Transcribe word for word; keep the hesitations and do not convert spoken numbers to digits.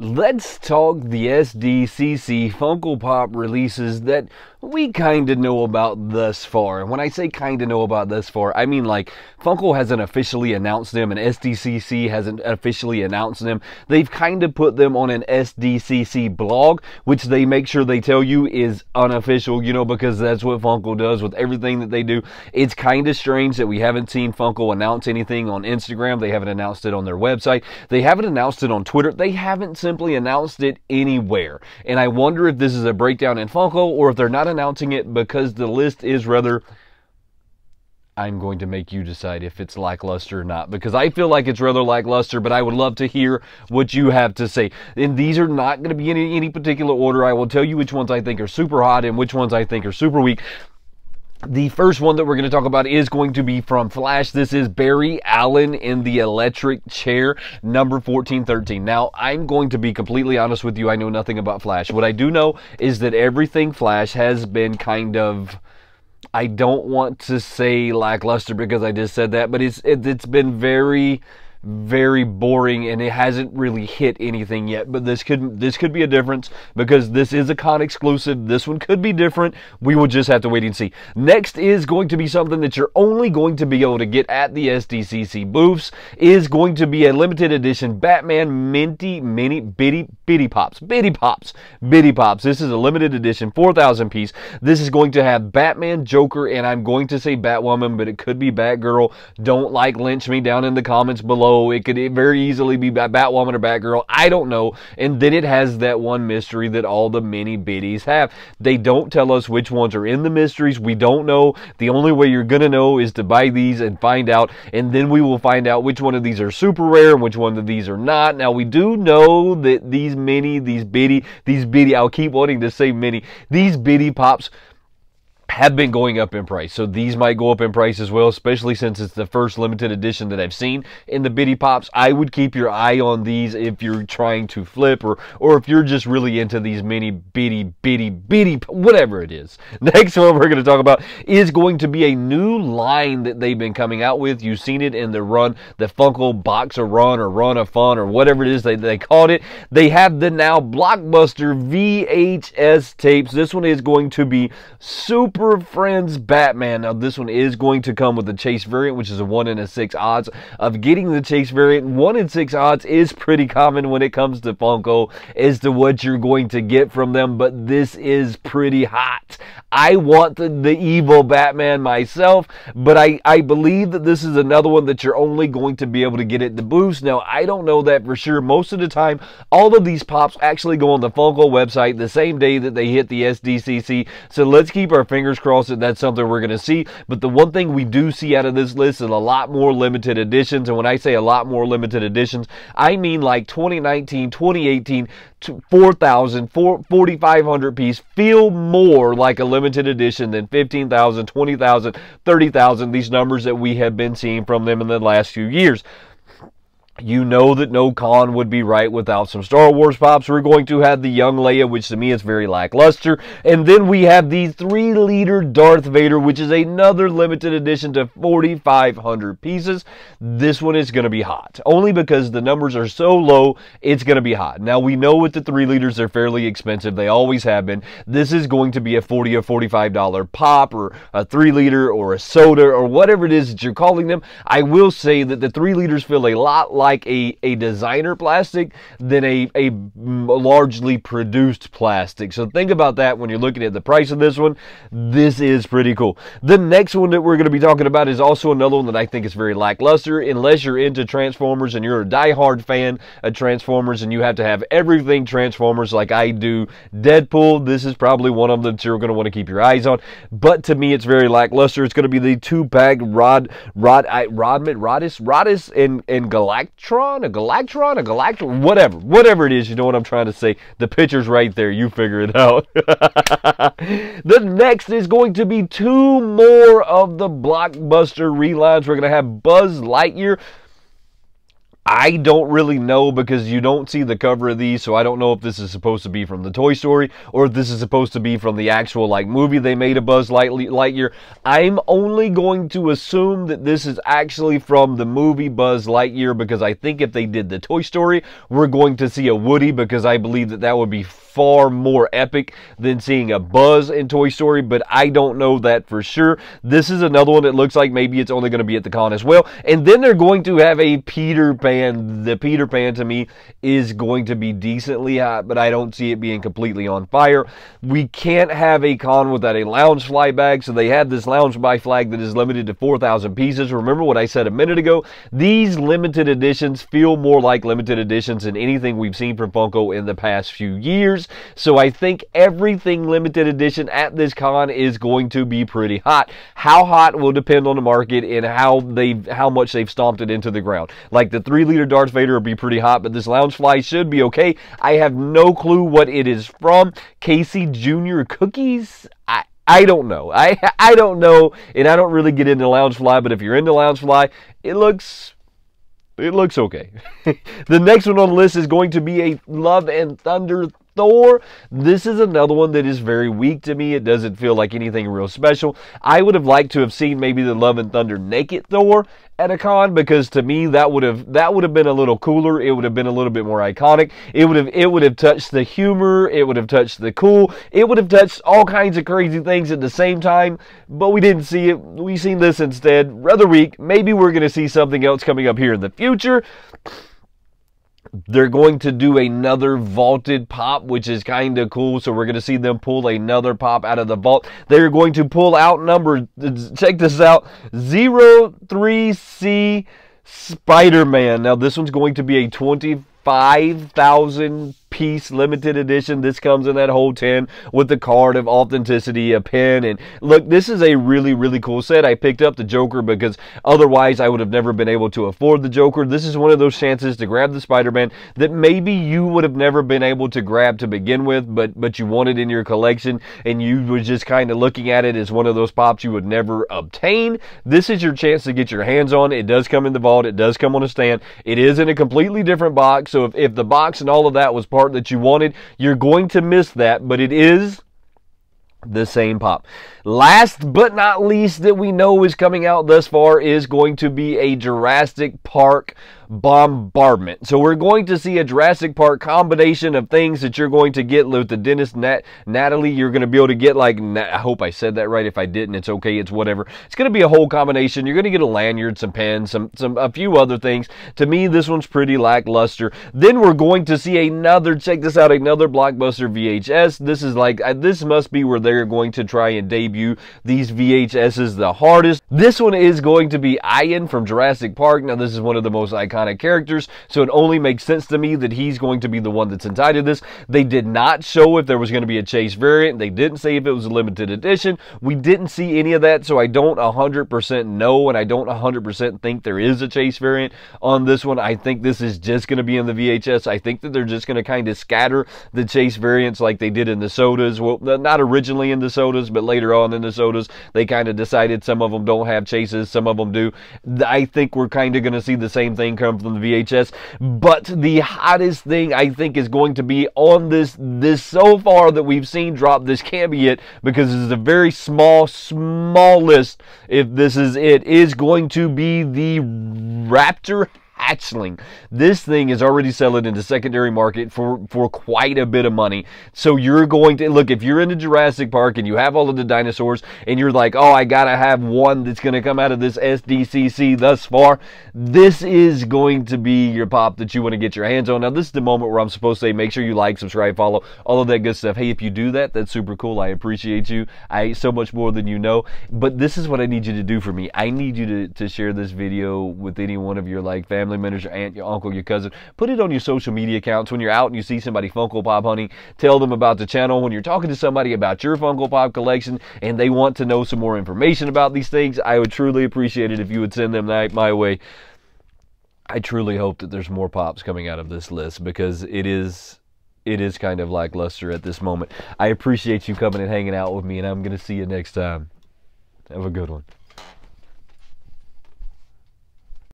Let's talk the S D C C Funko Pop releases that we kinda know about thus far. And when I say kinda know about thus far, I mean like Funko hasn't officially announced them and S D C C hasn't officially announced them. They've kinda put them on an S D C C blog, which they make sure they tell you is unofficial, you know, because that's what Funko does with everything that they do. It's kinda strange that we haven't seen Funko announce anything on Instagram. They haven't announced it on their website. They haven't announced it on Twitter. They haven't simply announced it anywhere, and I wonder if this is a breakdown in Funko or if they're not announcing it because the list is rather... I'm going to make you decide if it's lackluster or not, because I feel like it's rather lackluster, but I would love to hear what you have to say. And these are not going to be in any particular order. I will tell you which ones I think are super hot and which ones I think are super weak. The first one that we're going to talk about is going to be from Flash. This is Barry Allen in the electric chair, number fourteen thirteen. Now, I'm going to be completely honest with you. I know nothing about Flash. What I do know is that everything Flash has been kind of... I don't want to say lackluster because I just said that, but it's it, it's been very... very boring, and it hasn't really hit anything yet. But this could this could be a difference, because this is a con exclusive. This one could be different. We will just have to wait and see. Next is going to be something that you're only going to be able to get at the S D C C booths. Is going to be a limited edition Batman Minty Mini Bitty Bitty Pops Bitty Pops Bitty Pops. This is a limited edition four thousand piece. This is going to have Batman, Joker, and I'm going to say Batwoman, but it could be Batgirl. Don't like lynch me down in the comments below. It could very easily be Batwoman or Batgirl. I don't know. And then it has that one mystery that all the mini biddies have. They don't tell us which ones are in the mysteries. We don't know. The only way you're going to know is to buy these and find out. And then we will find out which one of these are super rare and which one of these are not. Now, we do know that these mini, these bitty, these bitty, I'll keep wanting to say mini, these bitty pops have been going up in price, so these might go up in price as well, especially since it's the first limited edition that I've seen in the Bitty Pops. I would keep your eye on these if you're trying to flip, or or if you're just really into these mini bitty bitty bitty whatever it is. Next one we're going to talk about is going to be a new line that they've been coming out with. You've seen it in the run, the Funko Box of Run or Run of Fun or whatever it is they, they called it. They have the now Blockbuster V H S tapes. This one is going to be super Friends Batman. Now, this one is going to come with a chase variant, which is a one in a six odds of getting the chase variant. one in six odds is pretty common when it comes to Funko as to what you're going to get from them, but this is pretty hot. I want the, the evil Batman myself, but I, I believe that this is another one that you're only going to be able to get at the booths. Now, I don't know that for sure. Most of the time, all of these pops actually go on the Funko website the same day that they hit the S D C C, so let's keep our fingers crossed that that's something we're going to see. But the one thing we do see out of this list is a lot more limited editions, and when I say a lot more limited editions, I mean like twenty nineteen, twenty eighteen, four thousand, forty-five hundred piece feel more like a limited edition than fifteen thousand, twenty thousand, thirty thousand, these numbers that we have been seeing from them in the last few years. You know that no con would be right without some Star Wars pops. We're going to have the young Leia, which to me is very lackluster. And then we have the three liter Darth Vader, which is another limited edition to forty-five hundred pieces. This one is going to be hot. Only because the numbers are so low, it's going to be hot. Now, we know with the three liters, they're fairly expensive. They always have been. This is going to be a forty dollar or forty-five dollar pop, or a three liter, or a soda, or whatever it is that you're calling them. I will say that the three liters feel a lot like... like a, a designer plastic than a, a largely produced plastic. So think about that when you're looking at the price of this one. This is pretty cool. The next one that we're going to be talking about is also another one that I think is very lackluster, unless you're into Transformers and you're a diehard fan of Transformers and you have to have everything Transformers like I do. Deadpool, this is probably one of them that you're going to want to keep your eyes on. But to me, it's very lackluster. It's going to be the two-pack Rod, Rod, Rodman, Rodis, Rodis, and, and Galactus. Tron, a Galactron, a Galactron, whatever. Whatever it is, you know what I'm trying to say. The picture's right there. You figure it out. The next is going to be two more of the Blockbuster relines. We're going to have Buzz Lightyear. I don't really know because you don't see the cover of these, so I don't know if this is supposed to be from the Toy Story or if this is supposed to be from the actual like movie they made of Buzz Lightyear. I'm only going to assume that this is actually from the movie Buzz Lightyear because I think if they did the Toy Story, we're going to see a Woody because I believe that that would be far more epic than seeing a Buzz in Toy Story, but I don't know that for sure. This is another one that looks like maybe it's only going to be at the con as well. And then they're going to have a Peter Pan. The Peter Pan to me is going to be decently hot, but I don't see it being completely on fire. We can't have a con without a Lounge Fly bag, so they have this Lounge Fly flag that is limited to four thousand pieces. Remember what I said a minute ago? These limited editions feel more like limited editions than anything we've seen from Funko in the past few years. So I think everything limited edition at this con is going to be pretty hot. How hot will depend on the market and how they how much they've stomped it into the ground. Like the three liter Darth Vader will be pretty hot, but this Lounge Fly should be okay. I have no clue what it is from. Casey Junior Cookies? I I don't know. I I don't know, and I don't really get into Lounge Fly, but if you're into Lounge Fly, it looks it looks okay. The next one on the list is going to be a Love and Thunder Thor. This is another one that is very weak to me. It doesn't feel like anything real special. I would have liked to have seen maybe the Love and Thunder Naked Thor at a con, because to me that would have that would have been a little cooler. It would have been a little bit more iconic. It would have it would have touched the humor. It would have touched the cool. It would have touched all kinds of crazy things at the same time. But we didn't see it. We seen this instead. Rather weak. Maybe we're going to see something else coming up here in the future. They're going to do another vaulted pop, which is kind of cool. So we're going to see them pull another pop out of the vault. They're going to pull out number, check this out, zero three C Spider-Man. Now this one's going to be a twenty-five thousand piece limited edition. This comes in that whole tin with the card of authenticity, a pen, and look, this is a really, really cool set. I picked up the Joker because otherwise I would have never been able to afford the Joker. This is one of those chances to grab the Spider-Man that maybe you would have never been able to grab to begin with, but but you want it in your collection and you were just kind of looking at it as one of those pops you would never obtain. This is your chance to get your hands on it. It does come in the vault. It does come on a stand. It is in a completely different box, so if, if the box and all of that was part Part that you wanted, you're going to miss that, but it is the same pop. Last but not least that we know is coming out thus far is going to be a Jurassic Park bombardment. So we're going to see a Jurassic Park combination of things that you're going to get with the dentist Nat Natalie. You're going to be able to get like, I hope I said that right. If I didn't, it's okay. It's whatever. It's going to be a whole combination. You're going to get a lanyard, some pens, some, some, a few other things. To me, this one's pretty lackluster. Then we're going to see another, check this out, another Blockbuster V H S. This is like, this must be where they're going to try and debut these V H Ss the hardest. This one is going to be Ion from Jurassic Park. Now this is one of the most iconic characters, so it only makes sense to me that he's going to be the one that's entitled this. They did not show if there was going to be a Chase variant. They didn't say if it was a limited edition. We didn't see any of that, so I don't one hundred percent know, and I don't one hundred percent think there is a Chase variant on this one. I think this is just going to be in the V H S. I think that they're just going to kind of scatter the Chase variants like they did in the sodas. Well, not originally in the sodas, but later on in the sodas, they kind of decided some of them don't have Chases, some of them do. I think we're kind of going to see the same thing come from the V H S, but the hottest thing I think is going to be on this this so far that we've seen drop. This can't be it because this is a very small small list. If this is it, is going to be the Raptor Hatchling. This thing is already selling in the secondary market for, for quite a bit of money. So you're going to, look, if you're into Jurassic Park and you have all of the dinosaurs and you're like, oh, I gotta have one that's gonna come out of this S D C C thus far, this is going to be your pop that you want to get your hands on. Now, this is the moment where I'm supposed to say, make sure you like, subscribe, follow, all of that good stuff. Hey, if you do that, that's super cool. I appreciate you. I so much more than you know. But this is what I need you to do for me. I need you to, to share this video with any one of your like family members, your aunt, your uncle, your cousin. Put it on your social media accounts. When you're out and you see somebody Funko Pop hunting, tell them about the channel. When you're talking to somebody about your Funko Pop collection and they want to know some more information about these things, I would truly appreciate it if you would send them that my way. I truly hope that there's more pops coming out of this list because it is it is kind of lackluster at this moment. I appreciate you coming and hanging out with me, and I'm going to see you next time. Have a good one.